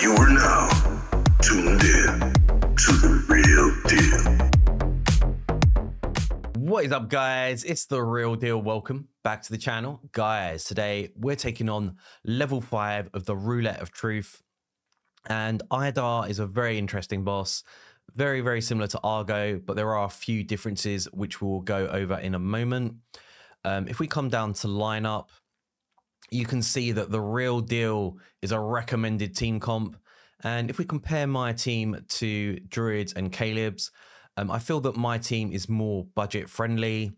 You are now tuned in to The Real Deal. What is up, guys? It's The Real Deal. Welcome back to the channel. Guys, today we're taking on level 5 of the Roulette of Truth. And Iodar is a very interesting boss. Very, very similar to Argo, but there are a few differences which we'll go over in a moment. If we come down to lineup, you can see that The Real Deal is a recommended team comp. And if we compare my team to Druid's and Caleb's, I feel that my team is more budget friendly.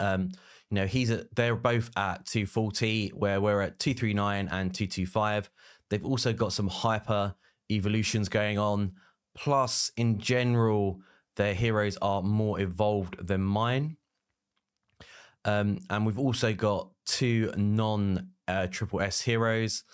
You know, they're both at 240, where we're at 239 and 225. They've also got some hyper evolutions going on. Plus, in general, their heroes are more evolved than mine. And we've also got two non-triple S heroes.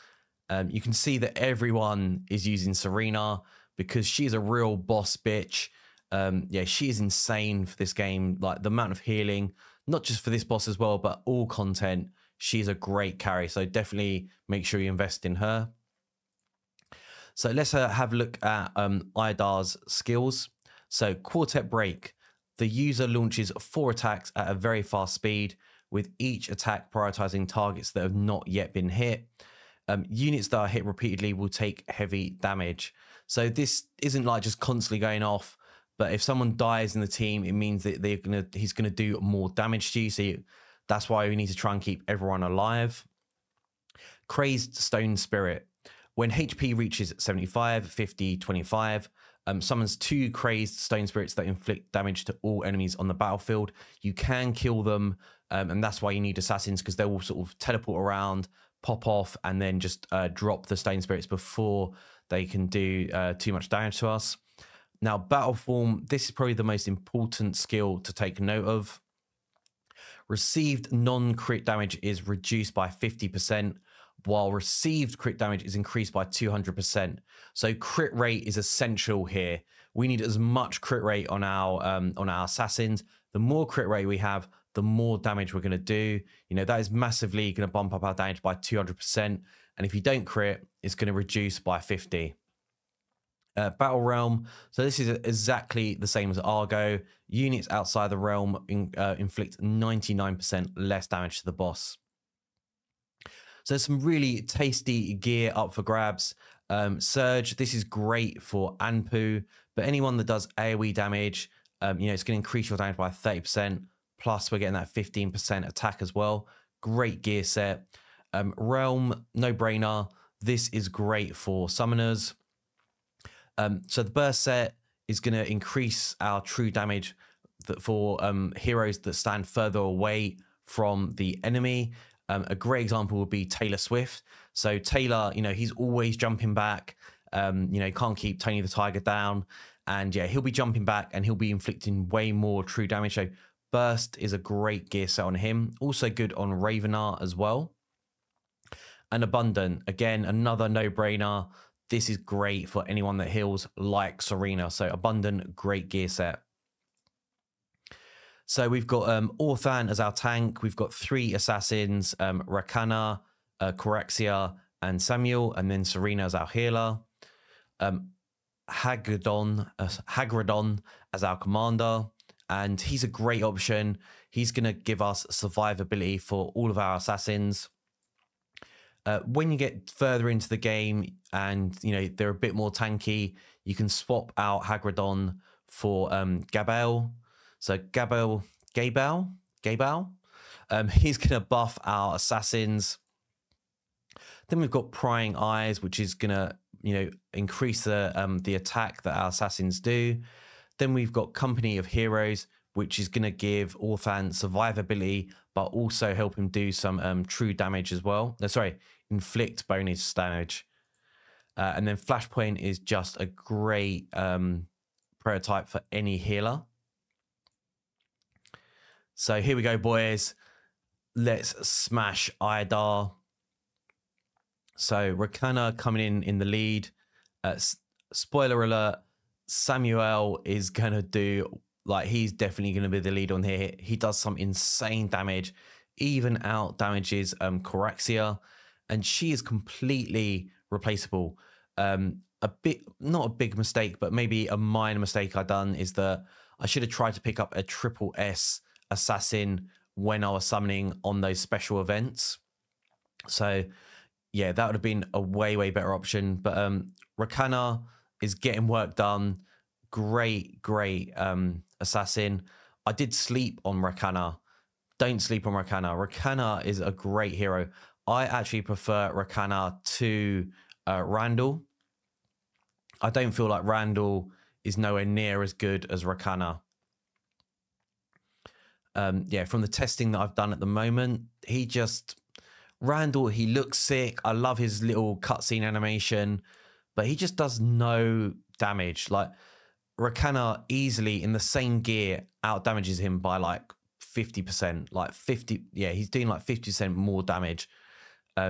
You can see that everyone is using Serena because she's a real boss bitch. Yeah, she is insane for this game. Like, the amount of healing, not just for this boss as well, but all content. She's a great carry, so definitely make sure you invest in her. So let's have a look at Iodar's skills. So Quartet Break. The user launches 4 attacks at a very fast speed, with each attack prioritizing targets that have not yet been hit. Units that are hit repeatedly will take heavy damage. So this isn't like just constantly going off, but if someone dies in the team, it means that he's gonna do more damage to you. So that's why we need to try and keep everyone alive. Crazed Stone Spirit. When HP reaches 75, 50, 25, summons 2 Crazed Stone Spirits that inflict damage to all enemies on the battlefield. You can kill them, and that's why you need assassins, because they will sort of teleport around, pop off, and then just drop the Stone Spirits before they can do too much damage to us. Now, Battle Form, this is probably the most important skill to take note of. Received non-crit damage is reduced by 50%. While received crit damage is increased by 200%. So crit rate is essential here. We need as much crit rate on our assassins. The more crit rate we have, the more damage we're going to do. You know, that is massively going to bump up our damage by 200%. And if you don't crit, it's going to reduce by 50. Battle Realm. So this is exactly the same as Argo. Units outside the realm inflict 99% less damage to the boss. So some really tasty gear up for grabs. Surge, this is great for Anpu, but anyone that does AoE damage, you know, it's going to increase your damage by 30%. Plus, we're getting that 15% attack as well. Great gear set. Realm, no-brainer. This is great for summoners. So the burst set is going to increase our true damage for heroes that stand further away from the enemy. A great example would be Taylor Swift. So Taylor, you know, he's always jumping back. You know, he can't keep Tony the Tiger down. And yeah, he'll be jumping back and he'll be inflicting way more true damage. So Burst is a great gear set on him. Also good on Ravenart as well. And Abundant, again, another no-brainer. This is great for anyone that heals like Serena. So Abundant, great gear set. So we've got Orhan as our tank. We've got 3 assassins, Rakana, Coraxia, and Samuel, and then Serena as our healer. Hagridon as our commander, and he's a great option. He's going to give us survivability for all of our assassins. When you get further into the game and, you know, they're a bit more tanky, you can swap out Hagridon for Gabel. So Gabel, he's going to buff our assassins. Then we've got Prying Eyes, which is going to, you know, increase the attack that our assassins do. Then we've got Company of Heroes, which is going to give Orhan survivability, but also help him do some true damage as well. No, sorry, inflict bonus damage. And then Flashpoint is just a great prototype for any healer. So here we go, boys. Let's smash Iodar. So Rakana coming in the lead. Spoiler alert, Samuel is going to do, like, he's definitely going to be the lead on here. He does some insane damage, even out damages Coraxia, and she is completely replaceable. not a big mistake, but maybe a minor mistake I've done is that I should have tried to pick up a triple S assassin when I was summoning on those special events. So yeah, that would have been a way, way better option. But Rakana is getting work done. Great, great assassin. I did sleep on Rakana. Don't sleep on Rakana. Rakana is a great hero. I actually prefer Rakana to Randall. I don't feel like Randall is nowhere near as good as Rakana. Yeah, from the testing that I've done at the moment, he just... Randall, he looks sick. I love his little cutscene animation, but he just does no damage. Like, Rakana easily, in the same gear, out-damages him by, like, 50%. Like, 50... Yeah, he's doing, like, 50% more damage.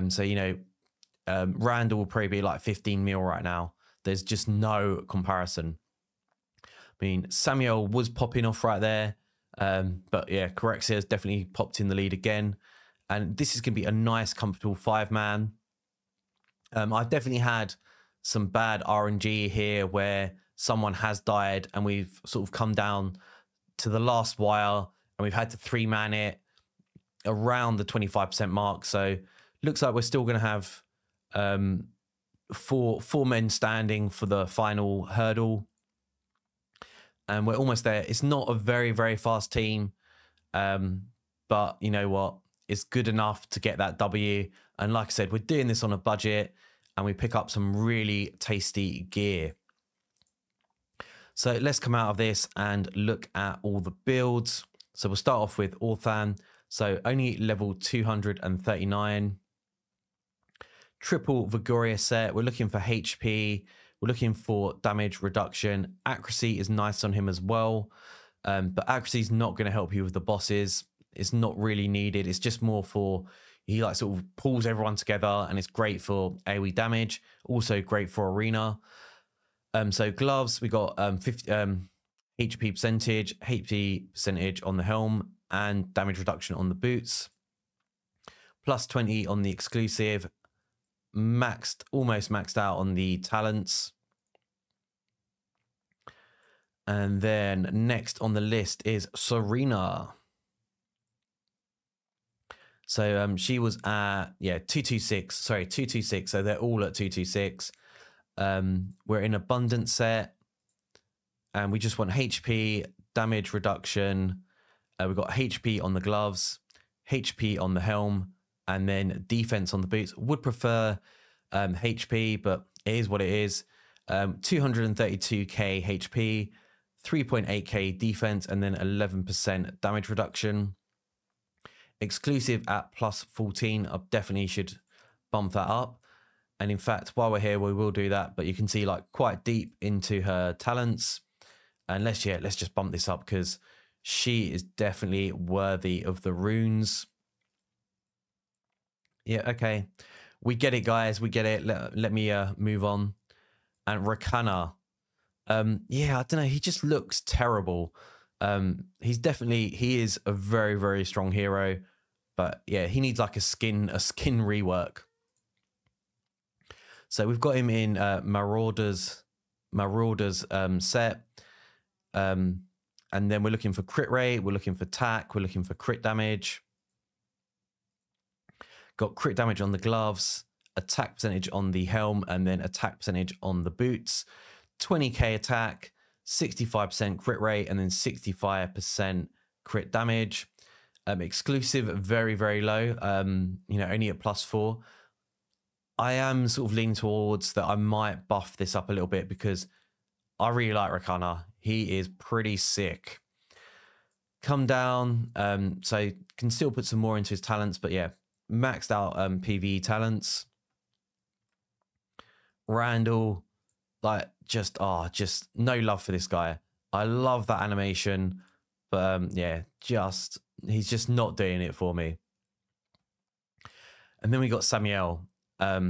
So, you know, Randall will probably be, like, 15 mil right now. There's just no comparison. I mean, Samuel was popping off right there. But, yeah, Coraxia has definitely popped in the lead again. And this is going to be a nice, comfortable five-man. I've definitely had some bad RNG here where someone has died and we've sort of come down to the last wire and we've had to three-man it around the 25% mark. So looks like we're still going to have four men standing for the final hurdle. And we're almost there. It's not a very, very fast team. But you know what? It's good enough to get that W. And like I said, we're doing this on a budget and we pick up some really tasty gear. So let's come out of this and look at all the builds. So we'll start off with Orhan. So only level 239. Triple Vigoria set. We're looking for HP. We're looking for damage reduction. Accuracy is nice on him as well. But accuracy is not going to help you with the bosses. It's not really needed. It's just more for, he like sort of pulls everyone together and it's great for AoE damage. Also great for arena. So gloves, we got 50 HP percentage on the helm and damage reduction on the boots. Plus 20 on the exclusive. Maxed, almost maxed out on the talents. And then next on the list is Serena. So she was at, yeah, 226. Sorry, 226. So they're all at 226. We're in abundance set. And we just want HP, damage reduction. We've got HP on the gloves, HP on the helm, and then defense on the boots. Would prefer HP, but it is what it is. 232k HP, 3.8k defense, and then 11% damage reduction. Exclusive at plus 14. I definitely should bump that up. And in fact, while we're here, we will do that. But you can see like quite deep into her talents. And let's just bump this up because she is definitely worthy of the runes. Yeah, okay. We get it, guys. We get it. Let me move on. And Rakana. Yeah, I don't know. He just looks terrible. He is a very, very strong hero. But yeah, he needs like a skin rework. So we've got him in Marauder's set. And then we're looking for crit rate. We're looking for attack. We're looking for crit damage. Got crit damage on the gloves, attack percentage on the helm, and then attack percentage on the boots. 20k attack, 65% crit rate, and then 65% crit damage. Exclusive, very, very low. You know, only at +4. I am sort of leaning towards that I might buff this up a little bit because I really like Rakana. He is pretty sick. Come down, so can still put some more into his talents, but yeah. Maxed out PvE talents. Randall, like just no love for this guy. I love that animation, but yeah, he's just not doing it for me. And then we got Samuel, who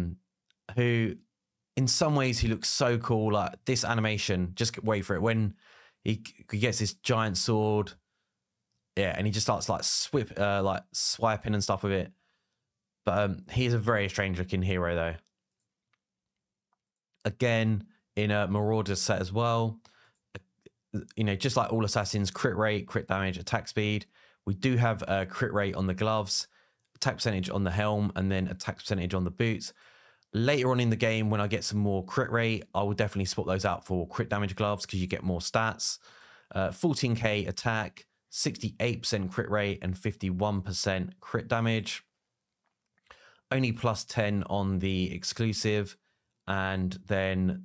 in some ways he looks so cool. Like this animation, just wait for it when he gets this giant sword, yeah, and he just starts like swiping and stuff with it. But he is a very strange looking hero though. again in a Marauder set as well. You know, just like all assassins, crit rate, crit damage, attack speed. We do have a crit rate on the gloves, attack percentage on the helm, and then attack percentage on the boots. Later on in the game, when I get some more crit rate, I will definitely swap those out for crit damage gloves because you get more stats. 14k attack, 68% crit rate, and 51% crit damage. Only plus 10 on the exclusive, and then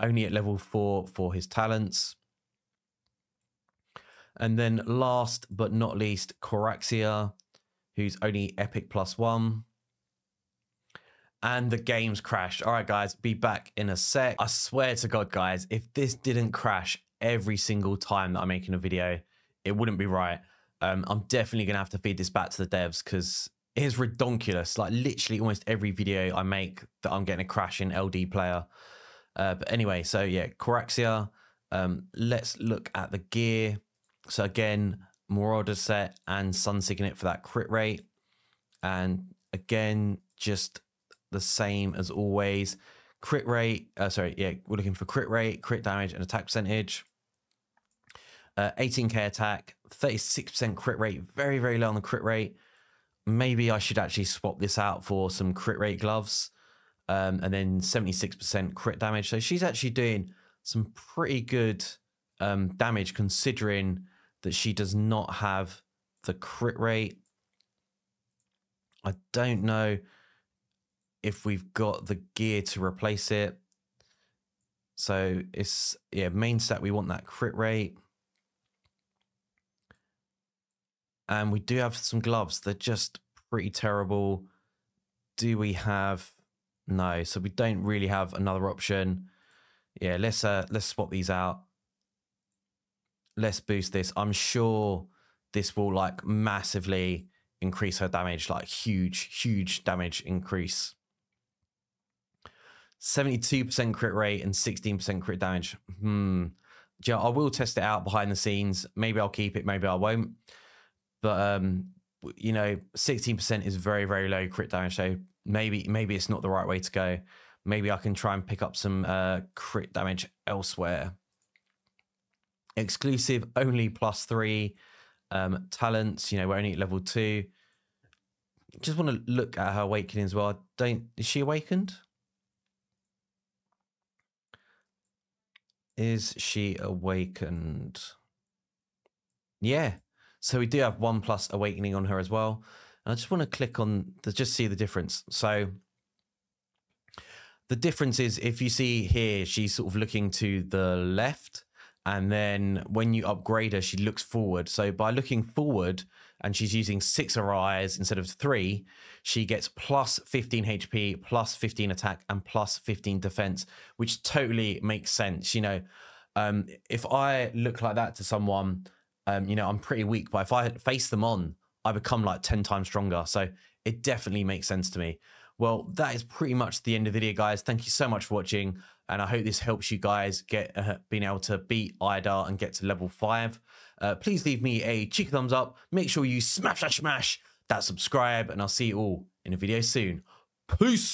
only at level 4 for his talents. And then last but not least, Coraxia, who's only epic plus 1. And the game's crashed. All right, guys, be back in a sec. I swear to God, guys, if this didn't crash every single time that I'm making a video, it wouldn't be right. I'm definitely going to have to feed this back to the devs because it is redonkulous. Like, literally almost every video I make that I'm getting a crash in LD Player. But anyway, so yeah, Coraxia. Let's look at the gear. So again, Marauder set and Sun Signet for that crit rate. And again, just the same as always. Crit rate, we're looking for crit rate, crit damage, and attack percentage. 18k attack, 36% crit rate, very, very low on the crit rate. Maybe I should actually swap this out for some crit rate gloves. And then 76% crit damage. So she's actually doing some pretty good damage considering that she does not have the crit rate. I don't know if we've got the gear to replace it. So it's, yeah, main stat, we want that crit rate. And we do have some gloves. They're just pretty terrible. Do we have, no, so we don't really have another option. Yeah, let's swap these out. Let's boost this. I'm sure this will like massively increase her damage, like huge, huge damage increase. 72% crit rate and 16% crit damage. Yeah, I will test it out behind the scenes. Maybe I'll keep it, maybe I won't. But, you know, 16% is very, very low crit damage. So maybe it's not the right way to go. Maybe I can try and pick up some crit damage elsewhere. Exclusive only plus 3. Talents, you know, we're only at level 2. Just want to look at her awakening as well. Is she awakened? Is she awakened? Yeah. So we do have 1 plus awakening on her as well. And I just want to click on to just see the difference. So the difference is if you see here, she's sort of looking to the left. And then when you upgrade her, she looks forward. So by looking forward and she's using 6 Orias instead of 3, she gets plus 15 HP, plus 15 attack and plus 15 defense, which totally makes sense. You know, if I look like that to someone, you know, I'm pretty weak, but if I face them on, I become like 10 times stronger. So it definitely makes sense to me. Well, that is pretty much the end of the video, guys. Thank you so much for watching. And I hope this helps you guys get being able to beat Iodar and get to level 5. Please leave me a cheeky thumbs up. Make sure you smash that subscribe. And I'll see you all in a video soon. Peace.